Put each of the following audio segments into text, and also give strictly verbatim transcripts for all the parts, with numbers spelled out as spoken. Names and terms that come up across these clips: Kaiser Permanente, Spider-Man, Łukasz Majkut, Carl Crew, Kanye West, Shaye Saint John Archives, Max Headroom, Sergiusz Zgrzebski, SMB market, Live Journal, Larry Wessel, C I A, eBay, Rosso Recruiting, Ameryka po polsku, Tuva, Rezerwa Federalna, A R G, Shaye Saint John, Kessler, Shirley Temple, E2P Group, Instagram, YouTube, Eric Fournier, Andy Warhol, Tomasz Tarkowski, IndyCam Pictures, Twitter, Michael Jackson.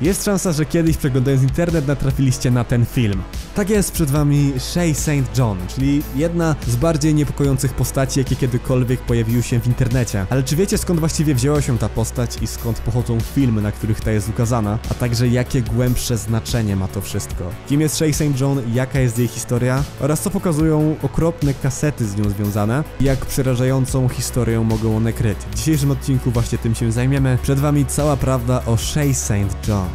Jest szansa, że kiedyś przeglądając internet natrafiliście na ten film. Tak jest, przed wami Shaye Saint John, czyli jedna z bardziej niepokojących postaci, jakie kiedykolwiek pojawiły się w internecie. Ale czy wiecie, skąd właściwie wzięła się ta postać i skąd pochodzą filmy, na których ta jest ukazana? A także jakie głębsze znaczenie ma to wszystko? Kim jest Shaye Saint John, jaka jest jej historia? Oraz co pokazują okropne kasety z nią związane? I jak przerażającą historię mogą one kryć? W dzisiejszym odcinku właśnie tym się zajmiemy. Przed wami cała prawda o Shaye Saint John.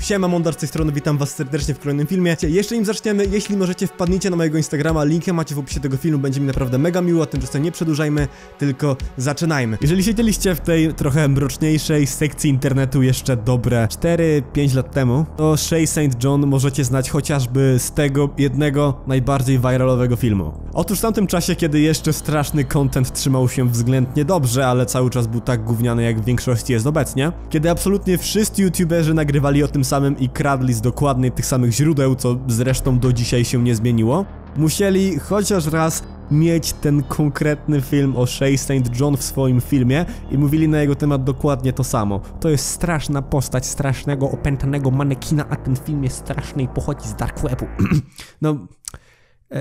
Siema, Mondar z tej strony, witam was serdecznie w kolejnym filmie. Jeszcze nim zaczniemy, jeśli możecie, wpadnijcie na mojego Instagrama, linkę macie w opisie tego filmu, będzie mi naprawdę mega miło, a tymczasem nie przedłużajmy, tylko zaczynajmy. Jeżeli siedzieliście w tej trochę mroczniejszej sekcji internetu jeszcze dobre cztery pięć lat temu, to Shaye Saint John możecie znać chociażby z tego jednego najbardziej viralowego filmu. Otóż w tamtym czasie, kiedy jeszcze straszny content trzymał się względnie dobrze, ale cały czas był tak gówniany jak w większości jest obecnie, kiedy absolutnie wszyscy youtuberzy nagrywali o tym samym i kradli z dokładnie tych samych źródeł, co zresztą do dzisiaj się nie zmieniło, musieli chociaż raz mieć ten konkretny film o Shaye Saint John w swoim filmie i mówili na jego temat dokładnie to samo. To jest straszna postać strasznego, opętanego manekina, a ten film jest straszny i pochodzi z dark webu. No,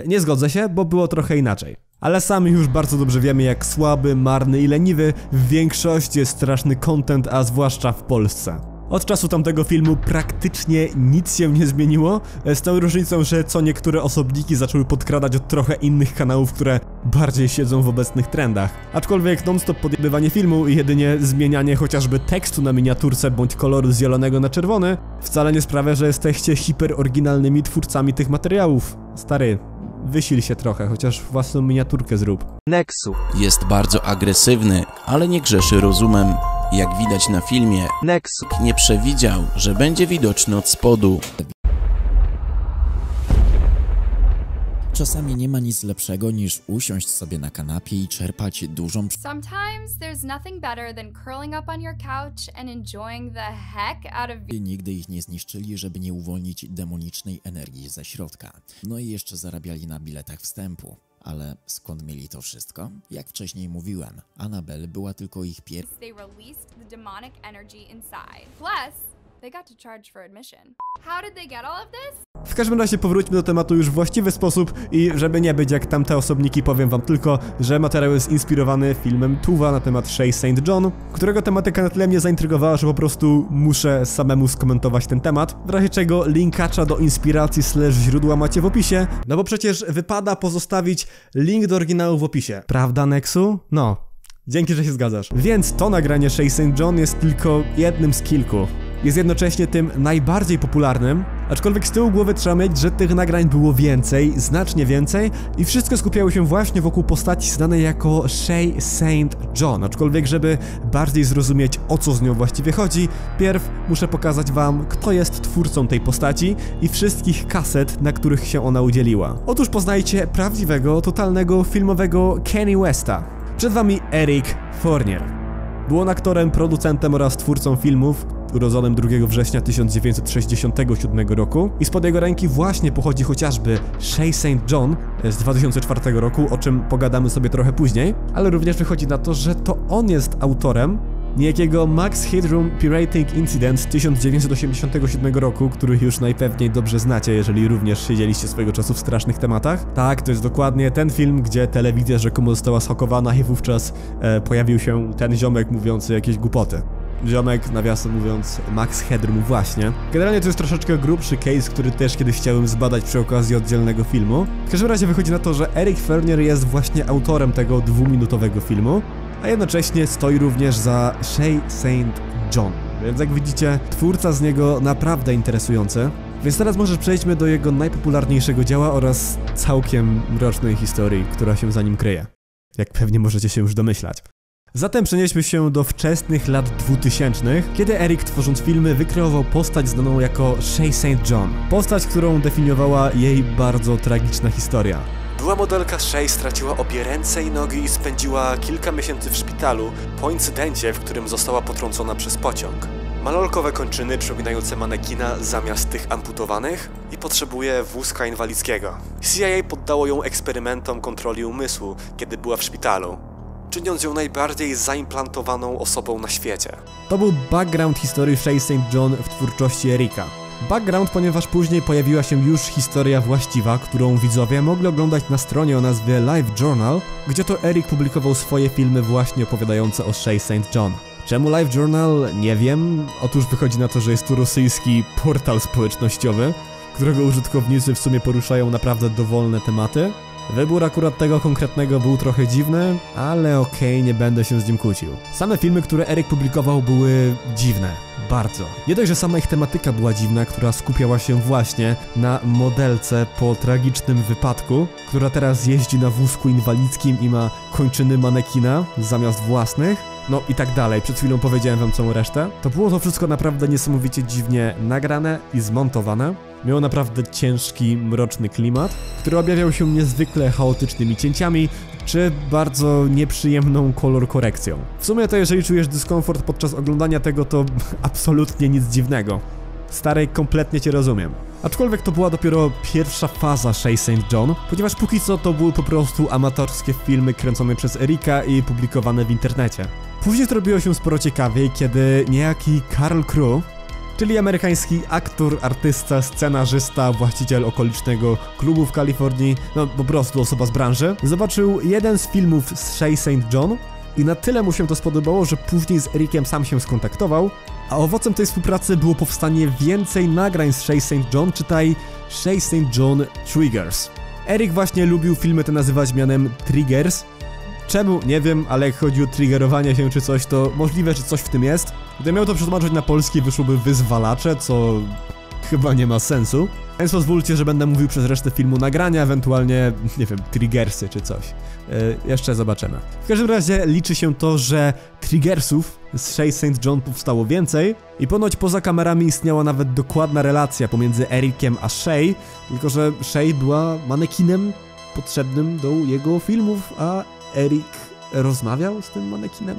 nie zgodzę się, bo było trochę inaczej. Ale sami już bardzo dobrze wiemy, jak słaby, marny i leniwy w większości jest straszny content, a zwłaszcza w Polsce. Od czasu tamtego filmu praktycznie nic się nie zmieniło, z tą różnicą, że co niektóre osobniki zaczęły podkradać od trochę innych kanałów, które bardziej siedzą w obecnych trendach. Aczkolwiek non-stop podjebywanie filmu i jedynie zmienianie chociażby tekstu na miniaturce bądź koloru z zielonego na czerwony wcale nie sprawia, że jesteście hiperoryginalnymi twórcami tych materiałów. Stary, wysil się trochę, chociaż własną miniaturkę zrób. Nexu jest bardzo agresywny, ale nie grzeszy rozumem. Jak widać na filmie, Nexus nie przewidział, że będzie widoczny od spodu. Czasami nie ma nic lepszego niż usiąść sobie na kanapie i czerpać dużą I nigdy ich nie zniszczyli, żeby nie uwolnić demonicznej energii ze środka. No i jeszcze zarabiali na biletach wstępu. Ale skąd mieli to wszystko? Jak wcześniej mówiłem, Annabelle była tylko ich pierwszą. W każdym razie powróćmy do tematu już w właściwy sposób i żeby nie być jak tamte osobniki, powiem wam tylko, że materiał jest inspirowany filmem Tuva na temat Shaye Saint John, którego tematyka na tyle mnie zaintrygowała, że po prostu muszę samemu skomentować ten temat, w razie czego linkacza do inspiracji slash źródła macie w opisie, no bo przecież wypada pozostawić link do oryginału w opisie. Prawda, Nexu? No. Dzięki, że się zgadzasz. Więc to nagranie Shaye Saint John jest tylko jednym z kilku. Jest jednocześnie tym najbardziej popularnym, aczkolwiek z tyłu głowy trzeba mieć, że tych nagrań było więcej, znacznie więcej i wszystko skupiało się właśnie wokół postaci znanej jako Shaye Saint John, aczkolwiek żeby bardziej zrozumieć, o co z nią właściwie chodzi, pierw muszę pokazać wam, kto jest twórcą tej postaci i wszystkich kaset, na których się ona udzieliła. Otóż poznajcie prawdziwego, totalnego, filmowego Kanye Westa. Przed wami Eric Fournier. Był on aktorem, producentem oraz twórcą filmów, urodzonym drugiego września tysiąc dziewięćset sześćdziesiątego siódmego roku i spod jego ręki właśnie pochodzi chociażby Shaye Saint John z dwa tysiące czwartego roku, o czym pogadamy sobie trochę później, ale również wychodzi na to, że to on jest autorem niejakiego Max Headroom Pirating Incident z tysiąc dziewięćset osiemdziesiątego siódmego roku, który już najpewniej dobrze znacie, jeżeli również siedzieliście swojego czasu w strasznych tematach. Tak, to jest dokładnie ten film, gdzie telewizja rzekomo została zhakowana i wówczas e, pojawił się ten ziomek mówiący jakieś głupoty. Ziomek, nawiasem mówiąc, Max Headroom właśnie. Generalnie to jest troszeczkę grubszy case, który też kiedyś chciałem zbadać przy okazji oddzielnego filmu. W każdym razie wychodzi na to, że Eric Fournier jest właśnie autorem tego dwuminutowego filmu, a jednocześnie stoi również za Shaye Saint John. Więc jak widzicie, twórca z niego naprawdę interesujący. Więc teraz może przejdźmy do jego najpopularniejszego dzieła oraz całkiem mrocznej historii, która się za nim kryje. Jak pewnie możecie się już domyślać. Zatem przenieśmy się do wczesnych lat dwutysięcznych, kiedy Eric, tworząc filmy, wykreował postać znaną jako Shaye Saint John. Postać, którą definiowała jej bardzo tragiczna historia. Była modelka Shaye, straciła obie ręce i nogi i spędziła kilka miesięcy w szpitalu po incydencie, w którym została potrącona przez pociąg. Ma lolkowe kończyny przypominające manekina zamiast tych amputowanych i potrzebuje wózka inwalidzkiego. C I A poddało ją eksperymentom kontroli umysłu, kiedy była w szpitalu. czyniąc ją najbardziej zaimplantowaną osobą na świecie. To był background historii Shaye Saint John w twórczości Erika. Background, ponieważ później pojawiła się już historia właściwa, którą widzowie mogli oglądać na stronie o nazwie Live Journal, gdzie to Eric publikował swoje filmy właśnie opowiadające o Shaye Saint John. Czemu Live Journal? Nie wiem. Otóż wychodzi na to, że jest to rosyjski portal społecznościowy, którego użytkownicy w sumie poruszają naprawdę dowolne tematy. Wybór akurat tego konkretnego był trochę dziwny, ale okej, nie będę się z nim kłócił. Same filmy, które Eric publikował, były dziwne. Bardzo. Nie dość, że sama ich tematyka była dziwna, która skupiała się właśnie na modelce po tragicznym wypadku, która teraz jeździ na wózku inwalidzkim i ma kończyny manekina zamiast własnych. No i tak dalej, przed chwilą powiedziałem wam całą resztę. To było to wszystko naprawdę niesamowicie dziwnie nagrane i zmontowane. Miało naprawdę ciężki, mroczny klimat, który objawiał się niezwykle chaotycznymi cięciami, czy bardzo nieprzyjemną kolor korekcją. W sumie to jeżeli czujesz dyskomfort podczas oglądania tego, to absolutnie nic dziwnego. Stary, kompletnie cię rozumiem. Aczkolwiek to była dopiero pierwsza faza Shaye Saint John, ponieważ póki co to były po prostu amatorskie filmy kręcone przez Erika i publikowane w internecie. Później zrobiło się sporo ciekawiej, kiedy niejaki Carl Crew, czyli amerykański aktor, artysta, scenarzysta, właściciel okolicznego klubu w Kalifornii, no po prostu osoba z branży, zobaczył jeden z filmów z Shaye Saint John i na tyle mu się to spodobało, że później z Erikiem sam się skontaktował, a owocem tej współpracy było powstanie więcej nagrań z Shaye Saint John, czytaj Shaye Saint John Triggers. Eric właśnie lubił filmy te nazywać mianem Triggers. Czemu? Nie wiem, ale jak chodzi o triggerowanie się czy coś, to możliwe, że coś w tym jest. Gdy miał to przetłumaczyć na polski, wyszłoby wyzwalacze, co chyba nie ma sensu. Więc pozwólcie, że będę mówił przez resztę filmu nagrania, ewentualnie, nie wiem, triggersy czy coś. Yy, jeszcze zobaczymy. W każdym razie liczy się to, że triggersów z Shaye Saint John powstało więcej i ponoć poza kamerami istniała nawet dokładna relacja pomiędzy Ericiem a Shaye, tylko że Shaye była manekinem potrzebnym do jego filmów, a Eric rozmawiał z tym manekinem?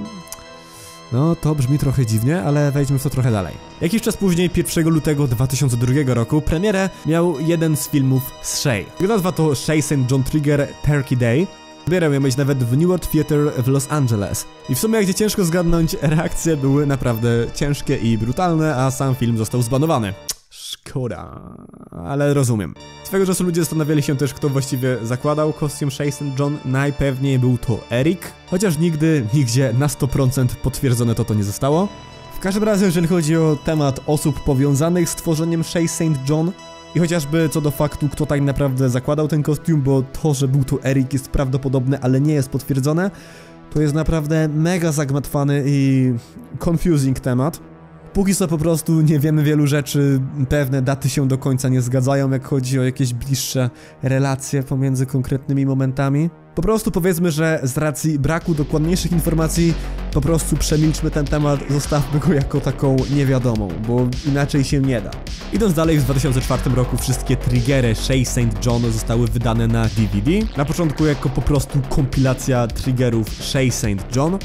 No, to brzmi trochę dziwnie, ale wejdźmy w to trochę dalej. Jakiś czas później, pierwszego lutego dwa tysiące drugiego roku, premierę miał jeden z filmów z Shaye. Nazwa to Shaye Saint John Trigger Turkey Day. Premierę miał mieć nawet w New World Theatre w Los Angeles. I w sumie, gdzie ciężko zgadnąć, reakcje były naprawdę ciężkie i brutalne, a sam film został zbanowany. Szkoda, ale rozumiem. Swego czasu ludzie zastanawiali się też, kto właściwie zakładał kostium Shaye Saint John. Najpewniej był to Eric, chociaż nigdy, nigdzie na sto procent potwierdzone to to nie zostało. W każdym razie, jeżeli chodzi o temat osób powiązanych z tworzeniem Shaye Saint John i chociażby co do faktu, kto tak naprawdę zakładał ten kostium, bo to, że był to Eric, jest prawdopodobne, ale nie jest potwierdzone, to jest naprawdę mega zagmatwany i confusing temat. Póki co po prostu nie wiemy wielu rzeczy, pewne daty się do końca nie zgadzają, jak chodzi o jakieś bliższe relacje pomiędzy konkretnymi momentami. Po prostu powiedzmy, że z racji braku dokładniejszych informacji po prostu przemilczmy ten temat, zostawmy go jako taką niewiadomą, bo inaczej się nie da. Idąc dalej, w dwa tysiące czwartym roku wszystkie triggery Shaye Saint John zostały wydane na D V D. Na początku jako po prostu kompilacja triggerów Shaye Saint John.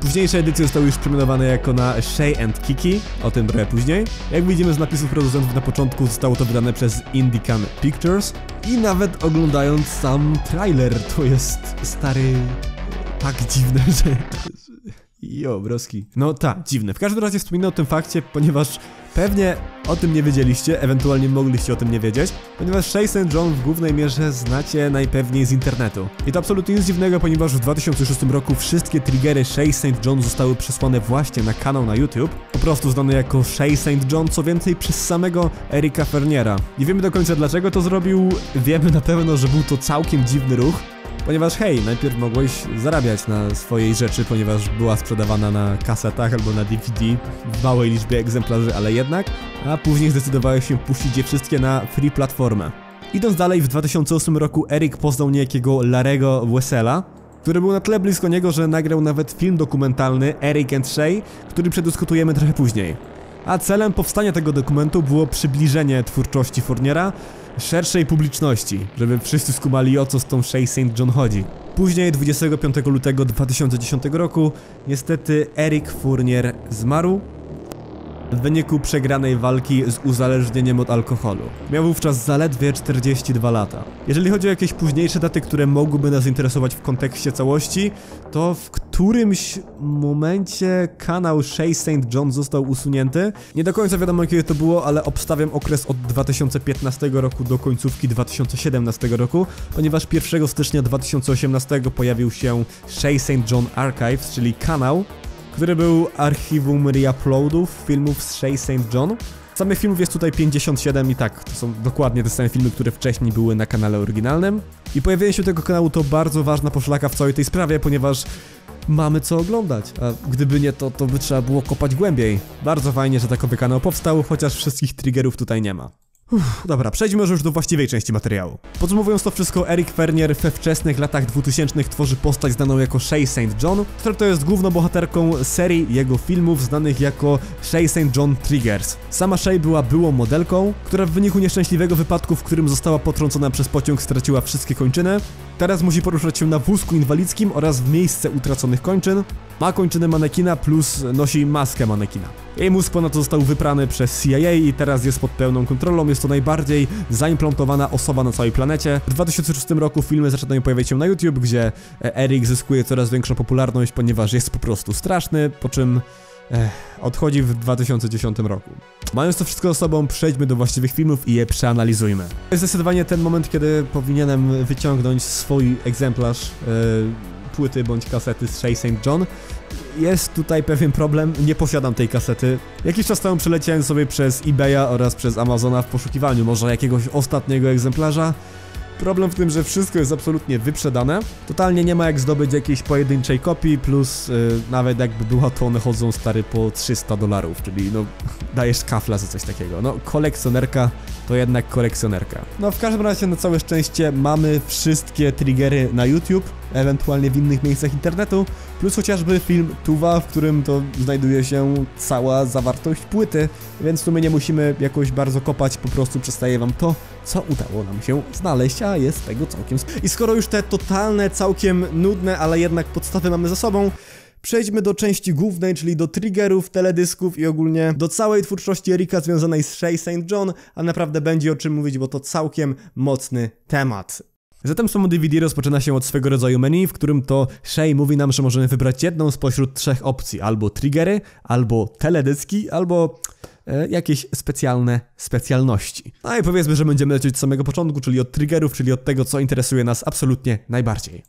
Późniejsze edycje zostały już przemianowane jako na Shaye and Kiki, o tym trochę później. Jak widzimy z napisów producentów na początku, zostało to wydane przez IndyCam Pictures. I nawet oglądając sam trailer, to jest, stary, tak dziwne, że... Jo, broski. No tak, dziwne. W każdym razie wspominam o tym fakcie, ponieważ pewnie o tym nie wiedzieliście, ewentualnie mogliście o tym nie wiedzieć, ponieważ Shaye Saint John w głównej mierze znacie najpewniej z internetu. I to absolutnie nic dziwnego, ponieważ w dwa tysiące szóstym roku wszystkie triggery Shaye Saint John zostały przesłane właśnie na kanał na YouTube, po prostu znany jako Shaye Saint John, co więcej przez samego Erica Fourniera. Nie wiemy do końca, dlaczego to zrobił, wiemy na pewno, że był to całkiem dziwny ruch, ponieważ hej, najpierw mogłeś zarabiać na swojej rzeczy, ponieważ była sprzedawana na kasetach albo na D V D w małej liczbie egzemplarzy, ale jednak, a później zdecydowałeś się puścić je wszystkie na free platformę. Idąc dalej, w dwa tysiące ósmym roku Eric poznał niejakiego Larry'ego Wessela, który był na tyle blisko niego, że nagrał nawet film dokumentalny Eric and Shaye, który przedyskutujemy trochę później. A celem powstania tego dokumentu było przybliżenie twórczości Fourniera szerszej publiczności, żeby wszyscy skumali, o co z tą Shaye Saint John chodzi. Później, dwudziestego piątego lutego dwa tysiące dziesiątego roku, niestety Eric Fournier zmarł. w wyniku przegranej walki z uzależnieniem od alkoholu. Miał wówczas zaledwie czterdzieści dwa lata. Jeżeli chodzi o jakieś późniejsze daty, które mogłyby nas interesować w kontekście całości, to w którymś momencie kanał Shaye Saint John został usunięty. Nie do końca wiadomo, kiedy to było, ale obstawiam okres od dwa tysiące piętnastego roku do końcówki dwa tysiące siedemnastego roku, ponieważ pierwszego stycznia dwa tysiące osiemnastego pojawił się Shaye Saint John Archives, czyli kanał, który był archiwum reuploadów filmów z Shaye Saint John. Samych filmów jest tutaj pięćdziesiąt siedem i tak, to są dokładnie te same filmy, które wcześniej były na kanale oryginalnym. I pojawienie się tego kanału to bardzo ważna poszlaka w całej tej sprawie, ponieważ mamy co oglądać, a gdyby nie to, to by trzeba było kopać głębiej. Bardzo fajnie, że takowy kanał powstał, chociaż wszystkich triggerów tutaj nie ma. Uff, dobra, przejdźmy już do właściwej części materiału. Podsumowując to wszystko, Eric Fournier we wczesnych latach dwutysięcznych tworzy postać znaną jako Shaye Saint John, która to jest główną bohaterką serii jego filmów znanych jako Shaye Saint John Triggers. Sama Shaye była byłą modelką, która w wyniku nieszczęśliwego wypadku, w którym została potrącona przez pociąg, straciła wszystkie kończyny. Teraz musi poruszać się na wózku inwalidzkim oraz w miejsce utraconych kończyn. Ma kończyny manekina plus nosi maskę manekina. Jej mózg ponadto został wyprany przez C I A i teraz jest pod pełną kontrolą. Jest to najbardziej zaimplantowana osoba na całej planecie. W dwa tysiące szóstym roku filmy zaczynają pojawiać się na YouTube, gdzie Eric zyskuje coraz większą popularność, ponieważ jest po prostu straszny, po czym ech, odchodzi w dwa tysiące dziesiątym roku. Mając to wszystko za sobą, przejdźmy do właściwych filmów i je przeanalizujmy. To jest zdecydowanie ten moment, kiedy powinienem wyciągnąć swój egzemplarz yy, płyty bądź kasety z Shaye Saint John. Jest tutaj pewien problem, nie posiadam tej kasety. Jakiś czas temu przeleciałem sobie przez eBaya oraz przez Amazona w poszukiwaniu może jakiegoś ostatniego egzemplarza. Problem w tym, że wszystko jest absolutnie wyprzedane. Totalnie nie ma jak zdobyć jakiejś pojedynczej kopii, plus yy, nawet jakby była, to one chodzą stary po trzysta dolarów, czyli no dajesz kafla za coś takiego. No kolekcjonerka to jednak kolekcjonerka. No w każdym razie na całe szczęście mamy wszystkie triggery na YouTube, ewentualnie w innych miejscach internetu, plus chociażby film Tuva, w którym to znajduje się cała zawartość płyty, więc tu my nie musimy jakoś bardzo kopać, po prostu przestaje wam to, co udało nam się znaleźć, a jest tego całkiem. I skoro już te totalne, całkiem nudne, ale jednak podstawy mamy za sobą, przejdźmy do części głównej, czyli do triggerów, teledysków i ogólnie do całej twórczości Erika związanej z Shaye Saint John, a naprawdę będzie o czym mówić, bo to całkiem mocny temat. Zatem samo D V D rozpoczyna się od swego rodzaju menu, w którym to Shaye mówi nam, że możemy wybrać jedną spośród trzech opcji, albo triggery, albo teledyski, albo e, jakieś specjalne specjalności. No i powiedzmy, że będziemy lecieć od samego początku, czyli od triggerów, czyli od tego, co interesuje nas absolutnie najbardziej.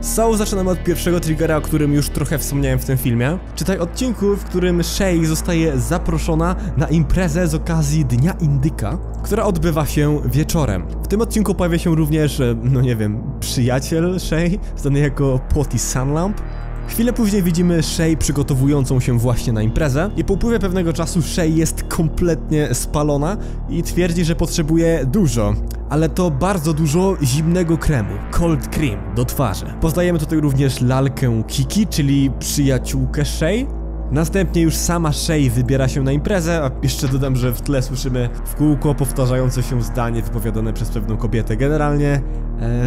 So, zaczynamy od pierwszego triggera, o którym już trochę wspomniałem w tym filmie. Czytaj odcinku, w którym Shaye zostaje zaproszona na imprezę z okazji Dnia Indyka, która odbywa się wieczorem. W tym odcinku pojawia się również, no nie wiem, przyjaciel Shaye, znany jako Potty Sunlamp. Chwilę później widzimy Shaye przygotowującą się właśnie na imprezę i po upływie pewnego czasu Shaye jest kompletnie spalona i twierdzi, że potrzebuje dużo, ale to bardzo dużo zimnego kremu, cold cream, do twarzy. Poznajemy tutaj również lalkę Kiki, czyli przyjaciółkę Shaye. Następnie już sama Shaye wybiera się na imprezę, a jeszcze dodam, że w tle słyszymy w kółko powtarzające się zdanie wypowiadane przez pewną kobietę. Generalnie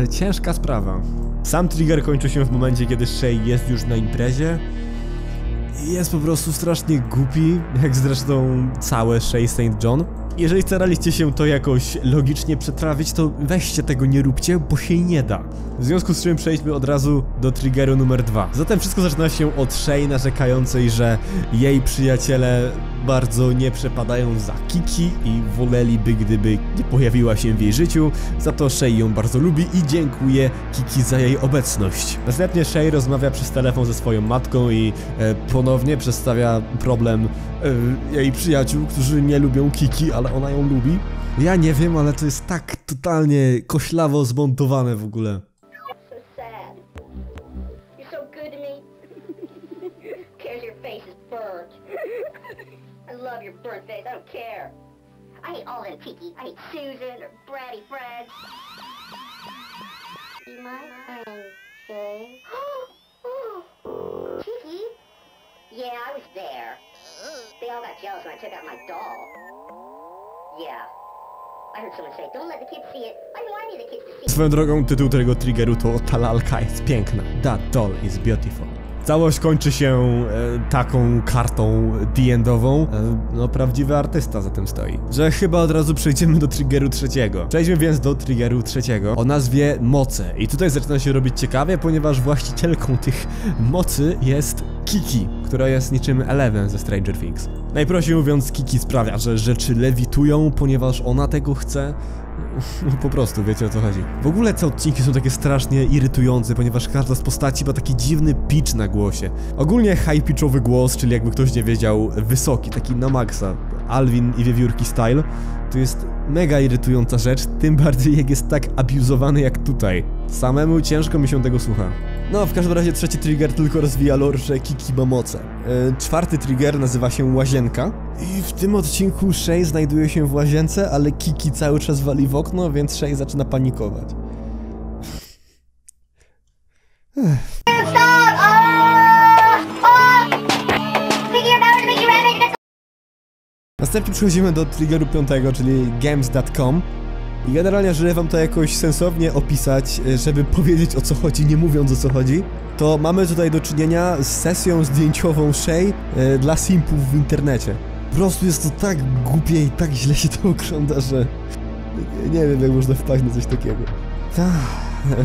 e, ciężka sprawa. Sam trigger kończy się w momencie, kiedy Shaye jest już na imprezie i jest po prostu strasznie głupi, jak zresztą całe Shaye Saint John. Jeżeli staraliście się to jakoś logicznie przetrawić, to weźcie tego nie róbcie, bo się nie da. W związku z czym przejdźmy od razu do triggeru numer dwa. Zatem wszystko zaczyna się od Shaye narzekającej, że jej przyjaciele bardzo nie przepadają za Kiki i woleliby, gdyby nie pojawiła się w jej życiu. Za to Shaye ją bardzo lubi i dziękuję Kiki za jej obecność. Następnie Shaye rozmawia przez telefon ze swoją matką i e, ponownie przedstawia problem e, jej przyjaciół, którzy nie lubią Kiki, ale ona ją lubi. Ja nie wiem, ale to jest tak totalnie koślawo zmontowane w ogóle. I hate all them Kiki. I hate Susan or bratty friends. My friend, Shaye. Kiki? Yeah, I was there. They all got jealous when I took out my doll. Yeah. I heard someone say, don't let the kids see it. I mean, why need the kids to see it? Swoją drogą, tytuł tego triggeru to ta lalka jest piękna. That doll is beautiful. Całość kończy się e, taką kartą D-endową. E, no, prawdziwy artysta za tym stoi. Że chyba od razu przejdziemy do triggeru trzeciego. Przejdźmy więc do triggeru trzeciego o nazwie Moce. I tutaj zaczyna się robić ciekawie, ponieważ właścicielką tych mocy jest Kiki, która jest niczym Eleven ze Stranger Things. Najprościej mówiąc, Kiki sprawia, że rzeczy lewitują, ponieważ ona tego chce. Po prostu, wiecie o co chodzi. W ogóle te odcinki są takie strasznie irytujące, ponieważ każda z postaci ma taki dziwny pitch na głosie. Ogólnie high-pitchowy głos, czyli jakby ktoś nie wiedział, wysoki, taki na maksa, Alvin i wiewiórki style, to jest mega irytująca rzecz, tym bardziej jak jest tak abuzowany jak tutaj. Samemu ciężko mi się tego słucha. No, w każdym razie trzeci trigger tylko rozwija lore, że Kiki ma moce. Yy, czwarty trigger nazywa się Łazienka. I w tym odcinku Shaye znajduje się w łazience, ale Kiki cały czas wali w okno, więc Shaye zaczyna panikować. Następnie przechodzimy do triggeru piątego, czyli games kropka com. I generalnie, żeby wam to jakoś sensownie opisać, żeby powiedzieć o co chodzi, nie mówiąc o co chodzi, to mamy tutaj do czynienia z sesją zdjęciową Shaye y, dla simpów w internecie. Po prostu jest to tak głupie i tak źle się to ogląda, że nie wiem, jak można wpaść na coś takiego. Ta,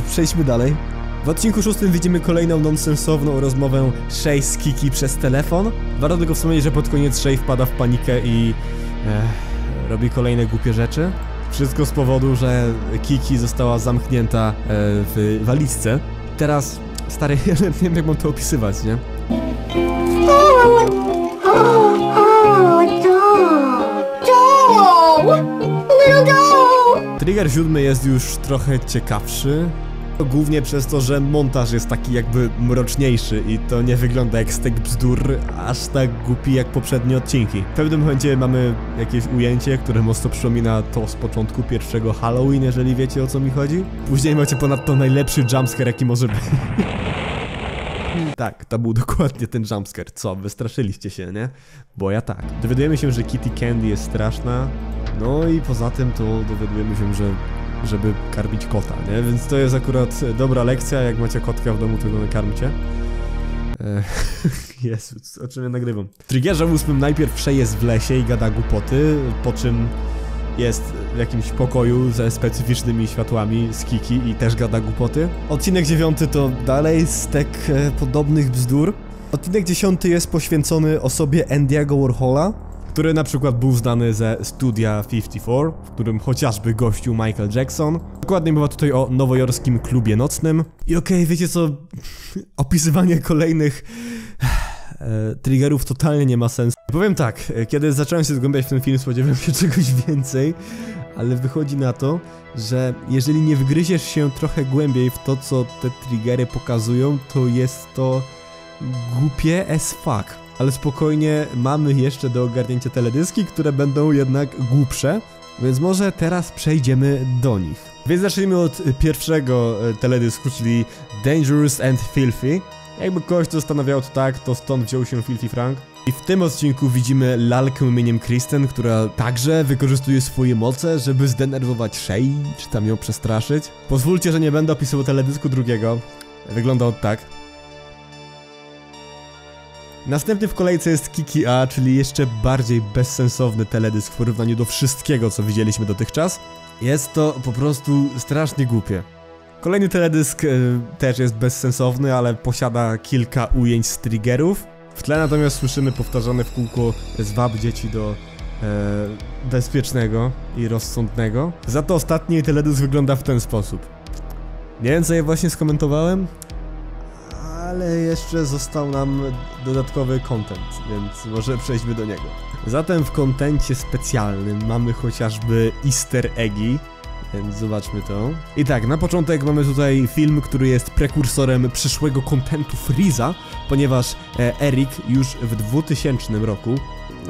przejdźmy dalej. W odcinku szóstym widzimy kolejną nonsensowną rozmowę Shaye z Kiki przez telefon. Warto tylko wspomnieć, że pod koniec Shaye wpada w panikę i e, robi kolejne głupie rzeczy. Wszystko z powodu, że Kiki została zamknięta e, w walizce. Teraz, stary, ja nie wiem jak mam to opisywać, nie? Trigger siódmy jest już trochę ciekawszy. Głównie przez to, że montaż jest taki jakby mroczniejszy i to nie wygląda jak stek bzdur, aż tak głupi jak poprzednie odcinki. W pewnym momencie mamy jakieś ujęcie, które mocno przypomina to z początku pierwszego Halloween, jeżeli wiecie o co mi chodzi. Później macie ponadto najlepszy jumpscare jaki może być. Tak, to był dokładnie ten jumpscare. Co, wystraszyliście się, nie? Bo ja tak. Dowiadujemy się, że Kitty Candy jest straszna. No i poza tym to dowiadujemy się, że... żeby karmić kota, nie? Więc to jest akurat dobra lekcja, jak macie kotka w domu, to go nakarmcie. Eee, Jezus, o czym ja nagrywam? W triggerze ósmym najpierw Shaye jest w lesie i gada głupoty, po czym jest w jakimś pokoju ze specyficznymi światłami z Kiki i też gada głupoty. Odcinek dziewiąty to dalej stek e, podobnych bzdur. Odcinek dziesiąty jest poświęcony osobie Andy'ego Warhola, który na przykład był znany ze Studia pięćdziesiąt cztery, w którym chociażby gościł Michael Jackson. Dokładnie mowa tutaj o nowojorskim klubie nocnym. I okej, okay, wiecie co, opisywanie kolejnych triggerów totalnie nie ma sensu. Powiem tak, kiedy zacząłem się zgłębiać w ten film, spodziewałem się czegoś więcej, ale wychodzi na to, że jeżeli nie wgryziesz się trochę głębiej w to, co te triggery pokazują, to jest to głupie as fuck. Ale spokojnie, mamy jeszcze do ogarnięcia teledyski, które będą jednak głupsze, więc może teraz przejdziemy do nich. Więc zacznijmy od pierwszego teledysku, czyli Dangerous and Filthy. Jakby ktoś to zastanawiał, to tak, to stąd wziął się Filthy Frank. I w tym odcinku widzimy lalkę imieniem Kristen, która także wykorzystuje swoje moce, żeby zdenerwować Shaye, czy tam ją przestraszyć. Pozwólcie, że nie będę opisywał teledysku drugiego. Wygląda on tak. Następnie w kolejce jest Kiki A, czyli jeszcze bardziej bezsensowny teledysk w porównaniu do wszystkiego, co widzieliśmy dotychczas. Jest to po prostu strasznie głupie. Kolejny teledysk y, też jest bezsensowny, ale posiada kilka ujęć z triggerów. W tle natomiast słyszymy powtarzane w kółko zwab dzieci do e, bezpiecznego i rozsądnego. Za to ostatni teledysk wygląda w ten sposób. Nie wiem, co je właśnie skomentowałem, ale jeszcze został nam dodatkowy content, więc może przejdźmy do niego. Zatem w kontencie specjalnym mamy chociażby easter eggi, więc zobaczmy to. I tak, na początek mamy tutaj film, który jest prekursorem przyszłego kontentu Freeza, ponieważ Eric już w dwutysięcznym roku,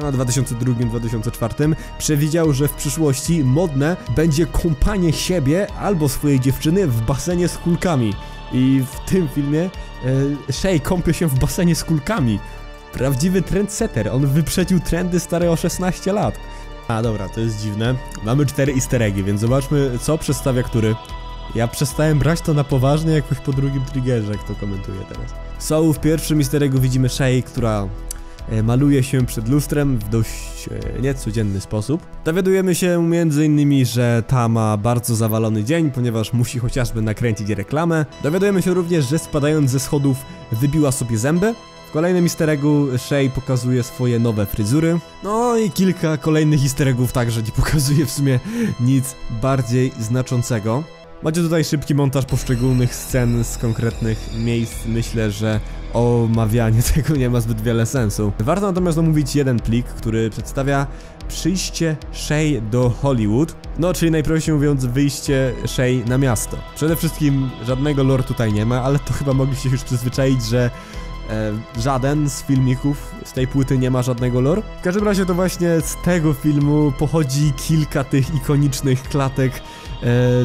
no dwa tysiące drugi dwa tysiące czwarty, przewidział, że w przyszłości modne będzie kąpanie siebie albo swojej dziewczyny w basenie z kulkami. I w tym filmie e, Shaye kąpie się w basenie z kulkami. Prawdziwy trendsetter, on wyprzedził trendy stare o szesnaście lat. A dobra, to jest dziwne. Mamy cztery easter eggi, więc zobaczmy, co przedstawia który. Ja przestałem brać to na poważnie jakoś po drugim triggerze, jak to komentuje teraz. So, w pierwszym easter eggu widzimy Shaye, która maluje się przed lustrem w dość niecodzienny sposób. Dowiadujemy się między innymi, że ta ma bardzo zawalony dzień, ponieważ musi chociażby nakręcić reklamę. Dowiadujemy się również, że spadając ze schodów wybiła sobie zęby. W kolejnym easter eggu Shaye pokazuje swoje nowe fryzury. No i kilka kolejnych easter eggów także nie pokazuje w sumie nic bardziej znaczącego. Macie tutaj szybki montaż poszczególnych scen z konkretnych miejsc. Myślę, że omawianie tego nie ma zbyt wiele sensu. Warto natomiast omówić jeden plik, który przedstawia przyjście Shaye do Hollywood. No, czyli najprościej mówiąc, wyjście Shaye na miasto. Przede wszystkim żadnego lore tutaj nie ma, ale to chyba mogliście już przyzwyczaić, że E, żaden z filmików z tej płyty nie ma żadnego lore. W każdym razie to właśnie z tego filmu pochodzi kilka tych ikonicznych klatek e,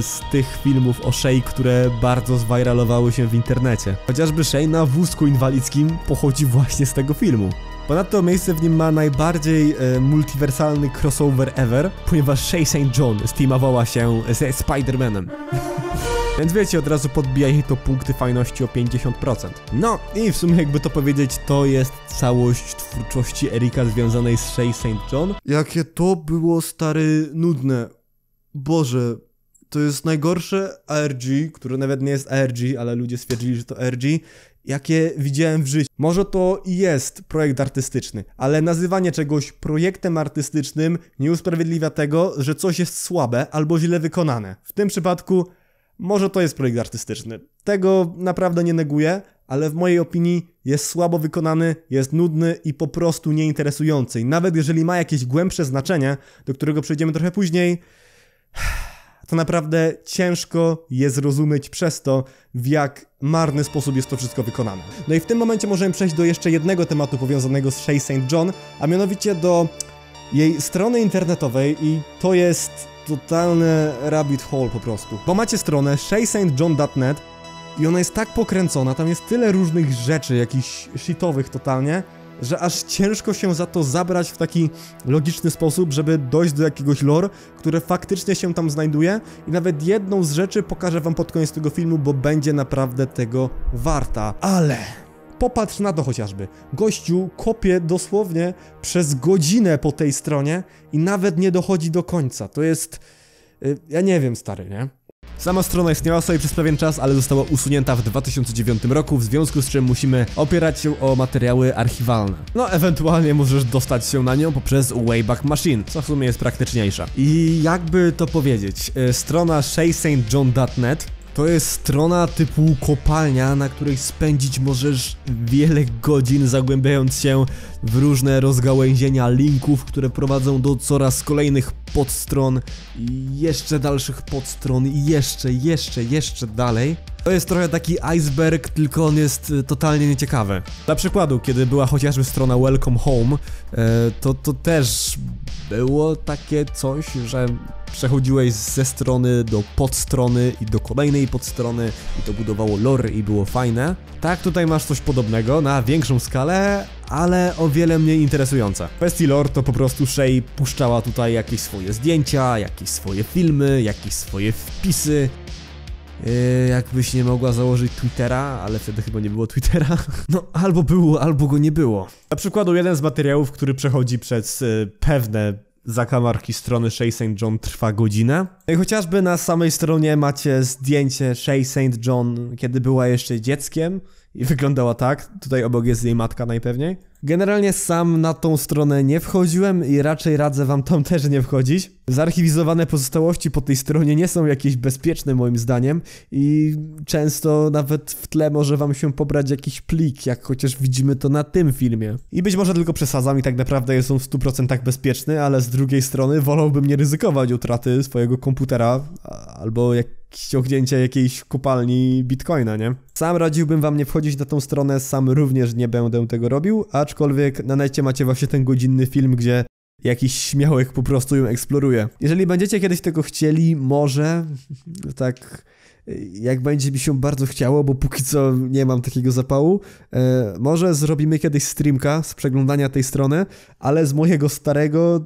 z tych filmów o Shaye, które bardzo zwajralowały się w internecie. Chociażby Shaye na wózku inwalidzkim pochodzi właśnie z tego filmu. Ponadto miejsce w nim ma najbardziej e, multiwersalny crossover ever, ponieważ Shaye Saint John steamowała się ze Spider-Manem. Więc wiecie, od razu podbija jej to punkty fajności o pięćdziesiąt procent. No i w sumie, jakby to powiedzieć, to jest całość twórczości Erika związanej z Shaye Saint John. Jakie to było, stary, nudne. Boże, to jest najgorsze A R G, które nawet nie jest A R G, ale ludzie stwierdzili, że to A R G, jakie widziałem w życiu. Może to i jest projekt artystyczny, ale nazywanie czegoś projektem artystycznym nie usprawiedliwia tego, że coś jest słabe albo źle wykonane. W tym przypadku może to jest projekt artystyczny. Tego naprawdę nie neguję, ale w mojej opinii jest słabo wykonany, jest nudny i po prostu nieinteresujący. I nawet jeżeli ma jakieś głębsze znaczenie, do którego przejdziemy trochę później, to naprawdę ciężko je zrozumieć przez to, w jak marny sposób jest to wszystko wykonane. No i w tym momencie możemy przejść do jeszcze jednego tematu powiązanego z Shaye Saint John, a mianowicie do jej strony internetowej, i to jest totalny rabbit hole po prostu. Bo macie stronę shay saint john dot net i ona jest tak pokręcona, tam jest tyle różnych rzeczy, jakichś shitowych totalnie, że aż ciężko się za to zabrać w taki logiczny sposób, żeby dojść do jakiegoś lore, które faktycznie się tam znajduje. I nawet jedną z rzeczy pokażę wam pod koniec tego filmu, bo będzie naprawdę tego warta. Ale popatrz na to chociażby. Gościu kopie dosłownie przez godzinę po tej stronie i nawet nie dochodzi do końca. To jest... ja nie wiem, stary, nie? Sama strona istniała sobie przez pewien czas, ale została usunięta w dwa tysiące dziewiątym roku, w związku z czym musimy opierać się o materiały archiwalne. No, ewentualnie możesz dostać się na nią poprzez Wayback Machine, co w sumie jest praktyczniejsza. I jakby to powiedzieć, strona shay saint john dot net to jest strona typu kopalnia, na której spędzić możesz wiele godzin, zagłębiając się w różne rozgałęzienia linków, które prowadzą do coraz kolejnych podstron i jeszcze dalszych podstron i jeszcze, jeszcze, jeszcze dalej. To jest trochę taki iceberg, tylko on jest totalnie nieciekawy. Dla przykładu, kiedy była chociażby strona Welcome Home, to, to też było takie coś, że przechodziłeś ze strony do podstrony i do kolejnej podstrony i to budowało lore i było fajne. Tak, tutaj masz coś podobnego na większą skalę, ale o wiele mniej interesujące. W kwestii lore to po prostu Shaye puszczała tutaj jakieś swoje zdjęcia, jakieś swoje filmy, jakieś swoje wpisy. Yy, jakbyś nie mogła założyć Twittera, ale wtedy chyba nie było Twittera. No, albo było, albo go nie było. Na przykładu jeden z materiałów, który przechodzi przez yy, pewne zakamarki strony Shaye Saint John, trwa godzinę. I chociażby na samej stronie macie zdjęcie Shaye Saint John, kiedy była jeszcze dzieckiem, i wyglądała tak. Tutaj obok jest jej matka najpewniej. Generalnie sam na tą stronę nie wchodziłem i raczej radzę wam tam też nie wchodzić. Zarchiwizowane pozostałości po tej stronie nie są jakieś bezpieczne moim zdaniem i często nawet w tle może wam się pobrać jakiś plik, jak chociaż widzimy to na tym filmie. I być może tylko przesadzam i tak naprawdę jest on w stu procentach bezpieczny, ale z drugiej strony wolałbym nie ryzykować utraty swojego komputera albo jak ściągnięcie jakiejś kopalni bitcoina, nie? Sam radziłbym wam nie wchodzić na tą stronę, sam również nie będę tego robił, aczkolwiek na necie macie właśnie ten godzinny film, gdzie jakiś śmiałek po prostu ją eksploruje. Jeżeli będziecie kiedyś tego chcieli, może, tak jak będzie mi się bardzo chciało, bo póki co nie mam takiego zapału, e, może zrobimy kiedyś streamka z przeglądania tej strony, ale z mojego starego,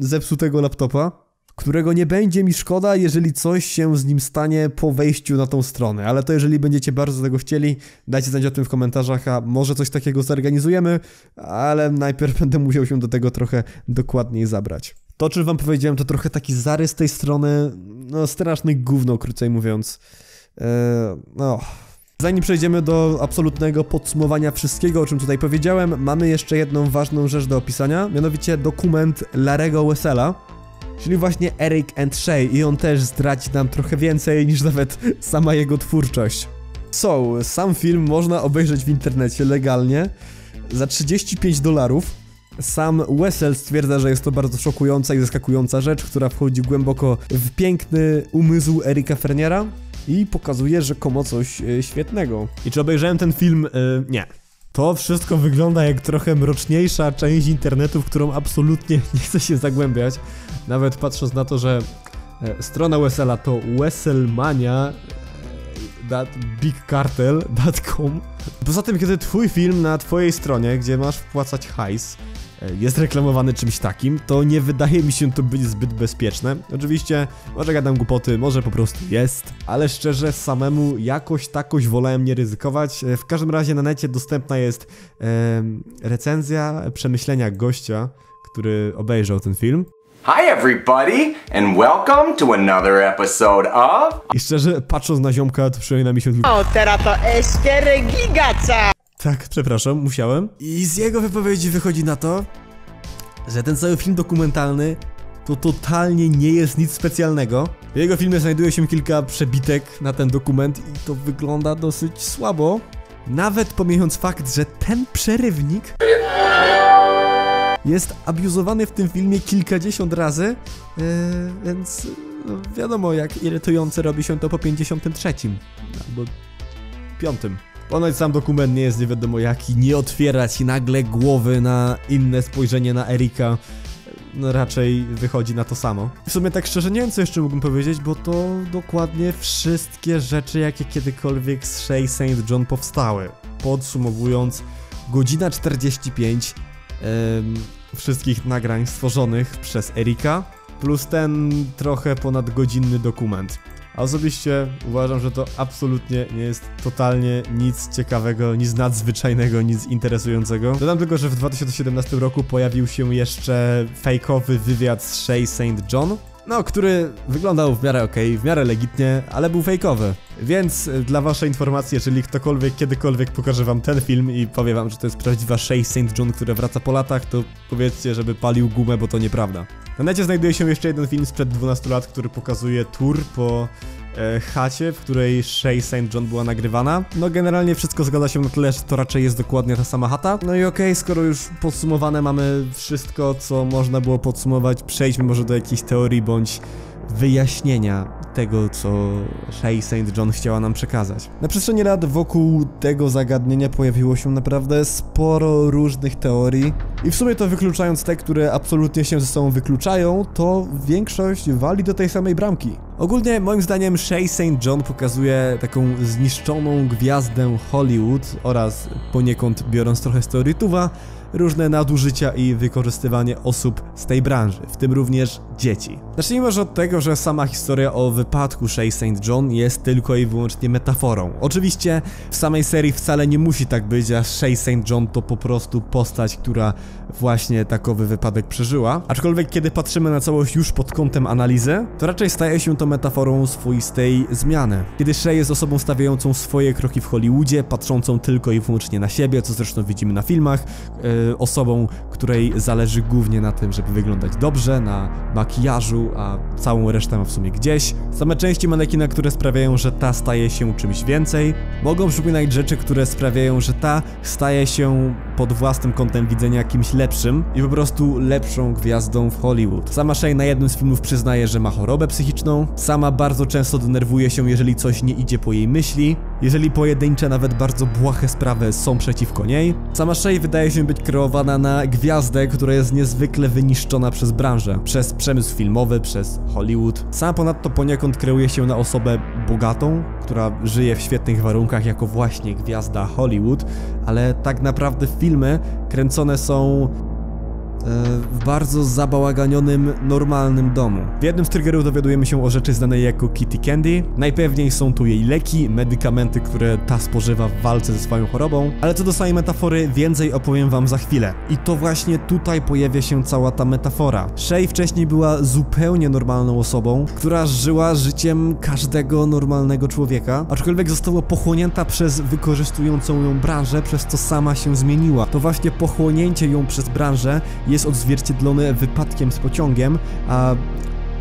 zepsutego laptopa, którego nie będzie mi szkoda, jeżeli coś się z nim stanie po wejściu na tą stronę. Ale to jeżeli będziecie bardzo tego chcieli, dajcie znać o tym w komentarzach, a może coś takiego zorganizujemy, ale najpierw będę musiał się do tego trochę dokładniej zabrać. To, o czym wam powiedziałem, to trochę taki zarys tej strony, no straszny gówno, krócej mówiąc. Eee, no... Zanim przejdziemy do absolutnego podsumowania wszystkiego, o czym tutaj powiedziałem, mamy jeszcze jedną ważną rzecz do opisania, mianowicie dokument Larry'ego Wessela, czyli właśnie Eric and Shaye, i on też zdradzi nam trochę więcej niż nawet sama jego twórczość. So, sam film można obejrzeć w internecie legalnie za trzydzieści pięć dolarów. Sam Wessel stwierdza, że jest to bardzo szokująca i zaskakująca rzecz, która wchodzi głęboko w piękny umysł Erika Fourniera i pokazuje rzekomo coś świetnego. I czy obejrzałem ten film? Yy, nie. To wszystko wygląda jak trochę mroczniejsza część internetu, w którą absolutnie nie chcę się zagłębiać. Nawet patrząc na to, że strona Wessela to weselmania kropka big cartel kropka com. Poza tym, kiedy twój film na twojej stronie, gdzie masz wpłacać hajs, jest reklamowany czymś takim, to nie wydaje mi się to być zbyt bezpieczne. Oczywiście, może gadam głupoty, może po prostu jest, ale szczerze samemu jakoś takoś wolałem nie ryzykować. W każdym razie na necie dostępna jest e, recenzja przemyślenia gościa, który obejrzał ten film. Hi everybody and welcome to another episode of... I szczerze, patrząc na ziomka, to przypomina mi się... O, teraz to jest cztery gigaca! Tak, przepraszam, musiałem. I z jego wypowiedzi wychodzi na to, że ten cały film dokumentalny to totalnie nie jest nic specjalnego. W jego filmie znajduje się kilka przebitek na ten dokument i to wygląda dosyć słabo. Nawet pomijając fakt, że ten przerywnik jest abuzowany w tym filmie kilkadziesiąt razy, yy, więc no, wiadomo, jak irytujące robi się to po pięćdziesiątym trzecim albo piątym. Ponoć sam dokument nie jest nie wiadomo jaki, nie otwierać nagle głowy na inne spojrzenie na Erika, no raczej wychodzi na to samo. W sumie tak szczerze nie wiem, co jeszcze mógłbym powiedzieć, bo to dokładnie wszystkie rzeczy, jakie kiedykolwiek z Shaye Saint John powstały. Podsumowując, godzina czterdzieści pięć Ym, wszystkich nagrań stworzonych przez Erika, plus ten trochę ponadgodzinny dokument. A osobiście uważam, że to absolutnie nie jest totalnie nic ciekawego, nic nadzwyczajnego, nic interesującego. Dodam tylko, że w dwa tysiące siedemnastym roku pojawił się jeszcze fejkowy wywiad z Shaye Saint John, no, który wyglądał w miarę okej, w miarę legitnie, ale był fejkowy. Więc dla waszej informacji, jeżeli ktokolwiek kiedykolwiek pokaże wam ten film i powie wam, że to jest prawdziwa Shaye Saint John, która wraca po latach, to powiedzcie, żeby palił gumę, bo to nieprawda. Na necie znajduje się jeszcze jeden film sprzed dwunastu lat, który pokazuje tour po e, chacie, w której Shaye Saint John była nagrywana. No generalnie wszystko zgadza się na tyle, że to raczej jest dokładnie ta sama chata. No i okej, skoro już podsumowane mamy wszystko, co można było podsumować, przejdźmy może do jakiejś teorii bądź wyjaśnienia tego, co Shaye Saint John chciała nam przekazać. Na przestrzeni lat wokół tego zagadnienia pojawiło się naprawdę sporo różnych teorii i w sumie to wykluczając te, które absolutnie się ze sobą wykluczają, to większość wali do tej samej bramki. Ogólnie moim zdaniem Shaye Saint John pokazuje taką zniszczoną gwiazdę Hollywood oraz poniekąd, biorąc trochę z teorii Tuva, różne nadużycia i wykorzystywanie osób z tej branży, w tym również dzieci. Zacznijmy może od tego, że sama historia o wypadku Shaye Saint John jest tylko i wyłącznie metaforą. Oczywiście w samej serii wcale nie musi tak być, a Shaye Saint John to po prostu postać, która właśnie takowy wypadek przeżyła. Aczkolwiek kiedy patrzymy na całość już pod kątem analizy, to raczej staje się to metaforą swoistej zmiany. Kiedy Shaye jest osobą stawiającą swoje kroki w Hollywoodzie, patrzącą tylko i wyłącznie na siebie, co zresztą widzimy na filmach, yy, osobą, której zależy głównie na tym, żeby wyglądać dobrze, na makijażu, a całą resztę ma w sumie gdzieś. Same części manekina, które sprawiają, że ta staje się czymś więcej, mogą przypominać rzeczy, które sprawiają, że ta staje się pod własnym kątem widzenia kimś lepszym i po prostu lepszą gwiazdą w Hollywood. Sama Shaye na jednym z filmów przyznaje, że ma chorobę psychiczną, sama bardzo często denerwuje się, jeżeli coś nie idzie po jej myśli, jeżeli pojedyncze, nawet bardzo błahe sprawy są przeciwko niej. Sama Shaye wydaje się być kreowana na gwiazdę, która jest niezwykle wyniszczona przez branżę, przez przemysł filmowy, przez Hollywood. Sama ponadto poniekąd kreuje się na osobę bogatą, która żyje w świetnych warunkach jako właśnie gwiazda Hollywood, ale tak naprawdę filmy kręcone są w bardzo zabałaganionym, normalnym domu. W jednym z triggerów dowiadujemy się o rzeczy znanej jako Kitty Candy. Najpewniej są tu jej leki, medykamenty, które ta spożywa w walce ze swoją chorobą. Ale co do samej metafory, więcej opowiem wam za chwilę. I to właśnie tutaj pojawia się cała ta metafora. Shaye wcześniej była zupełnie normalną osobą, która żyła życiem każdego normalnego człowieka, aczkolwiek została pochłonięta przez wykorzystującą ją branżę, przez co sama się zmieniła. To właśnie pochłonięcie ją przez branżę jest odzwierciedlone wypadkiem z pociągiem, a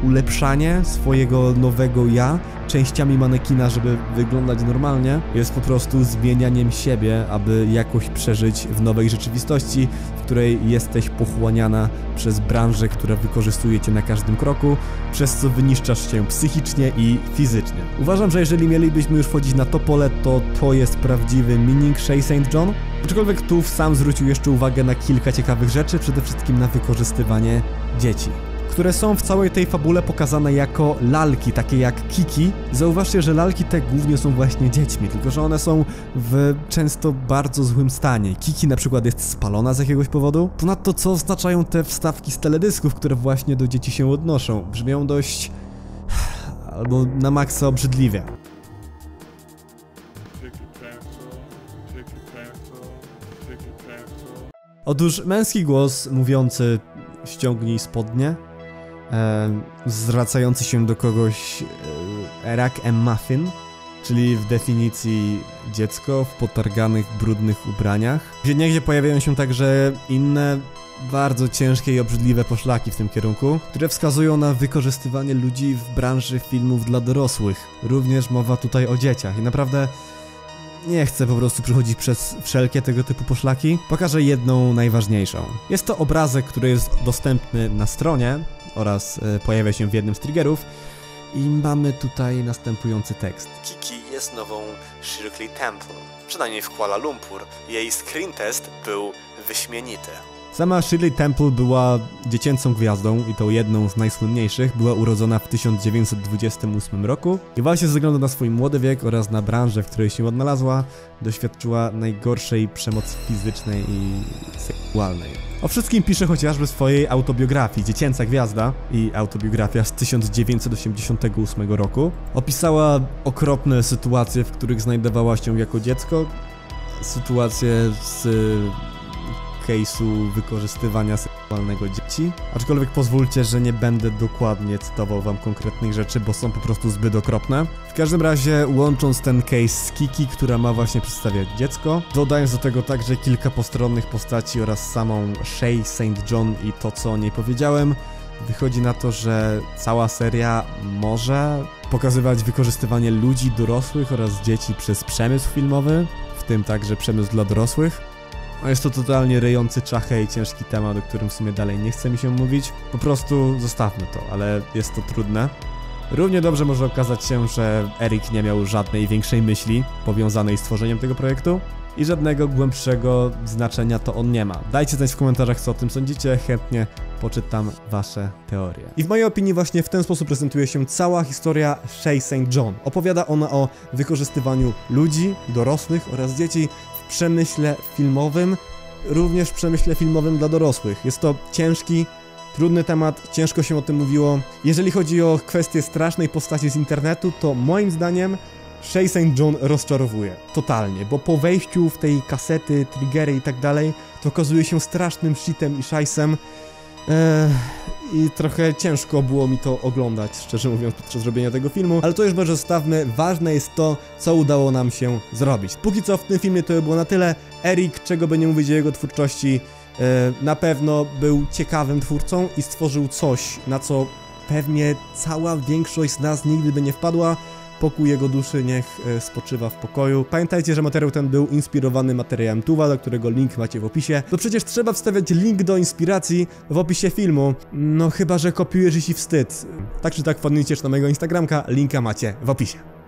ulepszanie swojego nowego ja częściami manekina, żeby wyglądać normalnie, jest po prostu zmienianiem siebie, aby jakoś przeżyć w nowej rzeczywistości, w której jesteś pochłaniana przez branżę, która wykorzystuje cię na każdym kroku, przez co wyniszczasz się psychicznie i fizycznie. Uważam, że jeżeli mielibyśmy już wchodzić na to pole, to to jest prawdziwy meaning Shaye Saint John. Aczkolwiek tu sam zwrócił jeszcze uwagę na kilka ciekawych rzeczy, przede wszystkim na wykorzystywanie dzieci, które są w całej tej fabule pokazane jako lalki, takie jak Kiki. Zauważcie, że lalki te głównie są właśnie dziećmi, tylko że one są w często bardzo złym stanie. Kiki na przykład jest spalona z jakiegoś powodu. Ponadto co oznaczają te wstawki z teledysków, które właśnie do dzieci się odnoszą? Brzmią dość... albo na maksa obrzydliwie. Otóż męski głos mówiący ściągnij spodnie, E, zwracający się do kogoś e, Rack and Muffin, czyli w definicji dziecko w potarganych, brudnych ubraniach. Niegdzie pojawiają się także inne bardzo ciężkie i obrzydliwe poszlaki w tym kierunku, które wskazują na wykorzystywanie ludzi w branży filmów dla dorosłych. Również mowa tutaj o dzieciach i naprawdę nie chcę po prostu przechodzić przez wszelkie tego typu poszlaki. Pokażę jedną najważniejszą. Jest to obrazek, który jest dostępny na stronie oraz pojawia się w jednym z triggerów i mamy tutaj następujący tekst. Kiki jest nową Shirley Temple, przynajmniej w Kuala Lumpur. Jej screen test był wyśmienity. Sama Shirley Temple była dziecięcą gwiazdą i tą jedną z najsłynniejszych. Była urodzona w tysiąc dziewięćset dwudziestym ósmym roku i właśnie ze względu na swój młody wiek oraz na branżę, w której się odnalazła, doświadczyła najgorszej przemocy fizycznej i seksualnej. O wszystkim pisze chociażby w swojej autobiografii Dziecięca Gwiazda i autobiografia z tysiąc dziewięćset osiemdziesiątego ósmego roku. Opisała okropne sytuacje, w których znajdowała się jako dziecko, sytuacje z case'u wykorzystywania seksualnego dzieci, aczkolwiek pozwólcie, że nie będę dokładnie cytował wam konkretnych rzeczy, bo są po prostu zbyt okropne. W każdym razie, łącząc ten case z Kiki, która ma właśnie przedstawiać dziecko, dodając do tego także kilka postronnych postaci oraz samą Shaye Saint John i to, co o niej powiedziałem, wychodzi na to, że cała seria może pokazywać wykorzystywanie ludzi dorosłych oraz dzieci przez przemysł filmowy, w tym także przemysł dla dorosłych. Jest to totalnie ryjący czachę i ciężki temat, o którym w sumie dalej nie chce mi się mówić. Po prostu zostawmy to, ale jest to trudne. Równie dobrze może okazać się, że Eric nie miał żadnej większej myśli powiązanej z tworzeniem tego projektu i żadnego głębszego znaczenia to on nie ma. Dajcie znać w komentarzach, co o tym sądzicie, chętnie poczytam wasze teorie. I w mojej opinii właśnie w ten sposób prezentuje się cała historia Shaye Saint John. Opowiada ona o wykorzystywaniu ludzi, dorosłych oraz dzieci w przemyśle filmowym również w przemyśle filmowym dla dorosłych. Jest to ciężki, trudny temat, ciężko się o tym mówiło. Jeżeli chodzi o kwestię strasznej postaci z internetu, to moim zdaniem Shaye Saint John rozczarowuje. Totalnie, bo po wejściu w tej kasety, triggery i tak dalej, to okazuje się strasznym shitem i szajsem. Eee, I trochę ciężko było mi to oglądać, szczerze mówiąc, podczas robienia tego filmu. Ale to już może zostawmy, ważne jest to, co udało nam się zrobić. Póki co w tym filmie to było na tyle. Eric, czego by nie mówić o jego twórczości, eee, na pewno był ciekawym twórcą i stworzył coś, na co pewnie cała większość z nas nigdy by nie wpadła. Pokój jego duszy niech spoczywa w pokoju. Pamiętajcie, że materiał ten był inspirowany materiałem Tuva, do którego link macie w opisie. To przecież trzeba wstawiać link do inspiracji w opisie filmu. No chyba że kopiujesz i ci wstyd. Tak czy tak wpadnijcie na mojego Instagramka, linka macie w opisie.